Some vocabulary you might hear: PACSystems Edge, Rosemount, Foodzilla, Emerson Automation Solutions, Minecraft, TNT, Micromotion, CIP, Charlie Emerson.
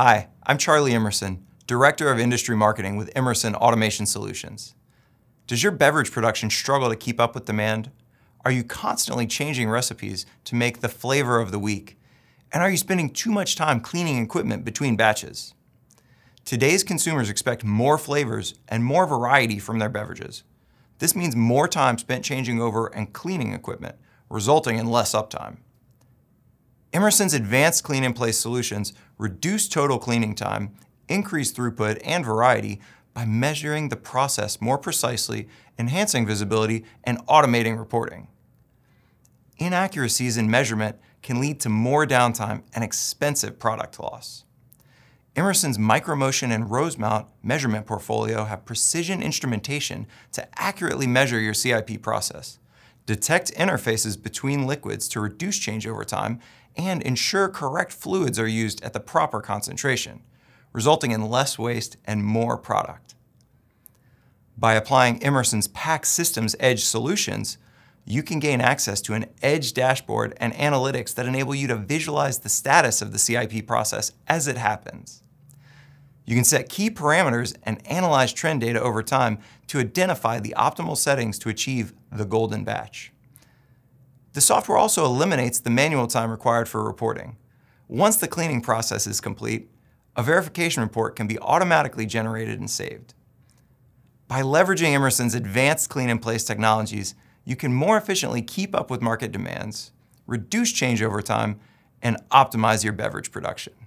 Hi, I'm Charlie Emerson, Director of Industry Marketing with Emerson Automation Solutions. Does your beverage production struggle to keep up with demand? Are you constantly changing recipes to make the flavor of the week? And are you spending too much time cleaning equipment between batches? Today's consumers expect more flavors and more variety from their beverages. This means more time spent changing over and cleaning equipment, resulting in less uptime. Emerson's advanced clean-in-place solutions reduce total cleaning time, increase throughput and variety by measuring the process more precisely, enhancing visibility, and automating reporting. Inaccuracies in measurement can lead to more downtime and expensive product loss. Emerson's Micromotion and Rosemount measurement portfolio have precision instrumentation to accurately measure your CIP process, detect interfaces between liquids to reduce changeover time, and ensure correct fluids are used at the proper concentration, resulting in less waste and more product. By applying Emerson's PACSystems Edge solutions, you can gain access to an Edge dashboard and analytics that enable you to visualize the status of the CIP process as it happens. You can set key parameters and analyze trend data over time to identify the optimal settings to achieve the golden batch. The software also eliminates the manual time required for reporting. Once the cleaning process is complete, a verification report can be automatically generated and saved. By leveraging Emerson's advanced clean-in-place technologies, you can more efficiently keep up with market demands, reduce changeover time, and optimize your beverage production.